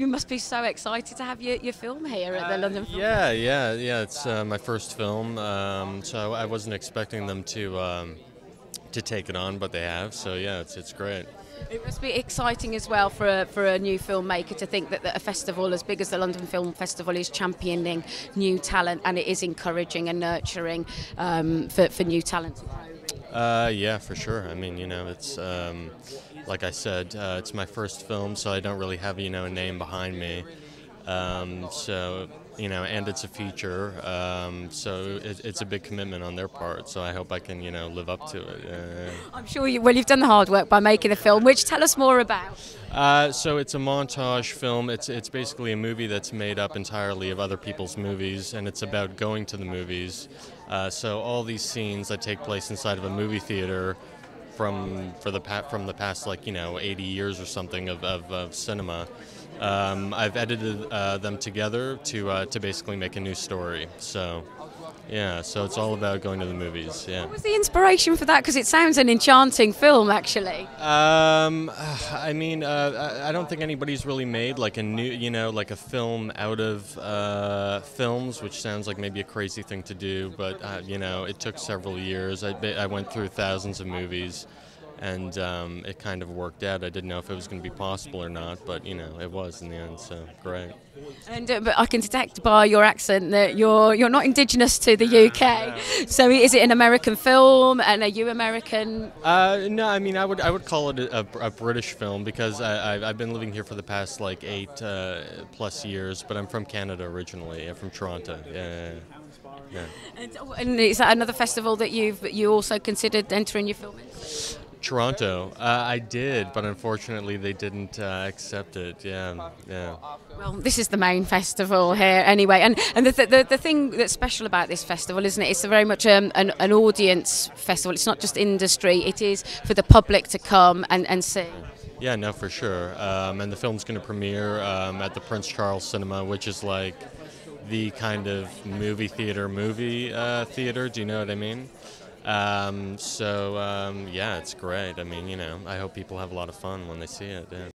You must be so excited to have your film here at the London Film Festival. Yeah. It's my first film, so I wasn't expecting them to take it on, but they have. So yeah, it's great. It must be exciting as well for a new filmmaker to think that a festival as big as the London Film Festival is championing new talent, and it is encouraging and nurturing for new talent. Yeah, for sure. I mean, you know, it's like I said, it's my first film, so I don't really have, you know, a name behind me. So, you know, and it's a feature, so it's a big commitment on their part. So I hope I can, you know, live up to it. I'm sure you will. You've done the hard work by making the film, which tell us more about. So it's a montage film. It's basically a movie that's made up entirely of other people's movies, and it's about going to the movies. So all these scenes that take place inside of a movie theater from the past, like, you know, 80 years or something of cinema. I've edited them together to basically make a new story. So, yeah, so it's all about going to the movies. Yeah. What was the inspiration for that? Because it sounds an enchanting film, actually. I mean, I don't think anybody's really made like a new, you know, like a film out of films, which sounds like maybe a crazy thing to do. But you know, it took several years. I went through thousands of movies. And it kind of worked out. I didn't know if it was going to be possible or not, but, you know, it was in the end, so great. And but I can detect by your accent that you're not indigenous to the UK. No. So is it an American film, and are you American? No, I mean, I would call it a British film, because I've been living here for the past, like, 8+ years, but I'm from Canada originally. I'm from Toronto. Yeah. And is that another festival that you also considered entering your film in? Toronto. I did, but unfortunately they didn't accept it. Yeah. Well, this is the main festival here anyway, and the thing that's special about this festival, isn't it? It's very much an audience festival. It's not just industry. It is for the public to come and see. Yeah, no, for sure. And the film's going to premiere at the Prince Charles Cinema, which is like the kind of movie theater. Do you know what I mean? So yeah, it's great. I mean, you know, I hope people have a lot of fun when they see it. Yeah.